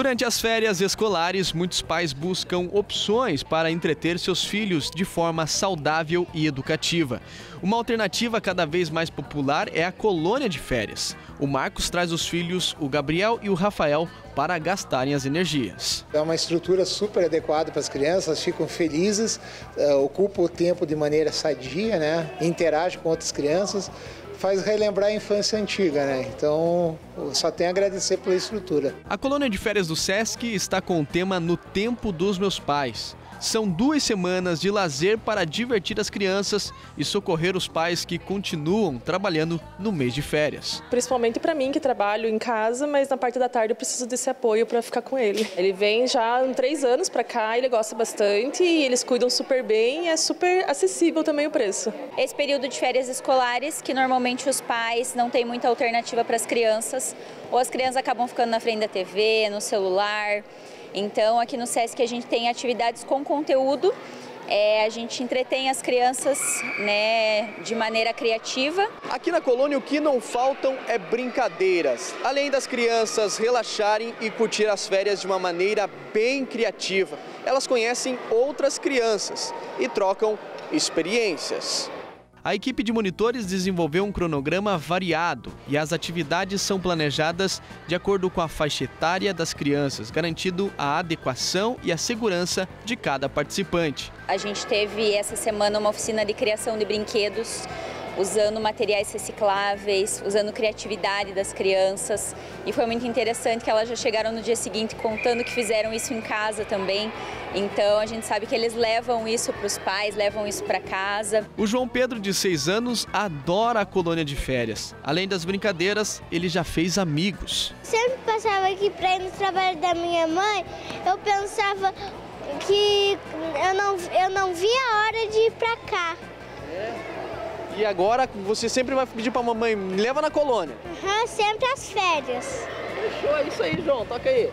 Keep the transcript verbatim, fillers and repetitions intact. Durante as férias escolares, muitos pais buscam opções para entreter seus filhos de forma saudável e educativa. Uma alternativa cada vez mais popular é a colônia de férias. O Marcos traz os filhos, o Gabriel e o Rafael, para gastarem as energias. É uma estrutura super adequada para as crianças, elas ficam felizes, ocupam o tempo de maneira sadia, né? Interagem com outras crianças, faz relembrar a infância antiga, né? Então, só tenho a agradecer pela estrutura. A colônia de férias do Sesc está com o tema No Tempo dos Meus Pais. São duas semanas de lazer para divertir as crianças e socorrer os pais que continuam trabalhando no mês de férias. Principalmente para mim, que trabalho em casa, mas na parte da tarde eu preciso desse apoio para ficar com ele. Ele vem já há três anos para cá, ele gosta bastante e eles cuidam super bem e é super acessível também o preço. Esse período de férias escolares, que normalmente os pais não têm muita alternativa para as crianças, ou as crianças acabam ficando na frente da T V, no celular. Então, aqui no Sesc a gente tem atividades com conteúdo, é, a gente entretém as crianças, né, de maneira criativa. Aqui na colônia o que não faltam é brincadeiras, além das crianças relaxarem e curtir as férias de uma maneira bem criativa. Elas conhecem outras crianças e trocam experiências. A equipe de monitores desenvolveu um cronograma variado e as atividades são planejadas de acordo com a faixa etária das crianças, garantindo a adequação e a segurança de cada participante. A gente teve essa semana uma oficina de criação de brinquedos, usando materiais recicláveis, usando criatividade das crianças. E foi muito interessante que elas já chegaram no dia seguinte contando que fizeram isso em casa também. Então a gente sabe que eles levam isso para os pais, levam isso para casa. O João Pedro, de seis anos, adora a colônia de férias. Além das brincadeiras, ele já fez amigos. Sempre passava aqui para ir no trabalho da minha mãe, eu pensava que eu não, eu não via a hora de ir para cá. E agora você sempre vai pedir pra mamãe, me leva na colônia. Aham, uhum, sempre às férias. Fechou, é isso aí, João, toca aí.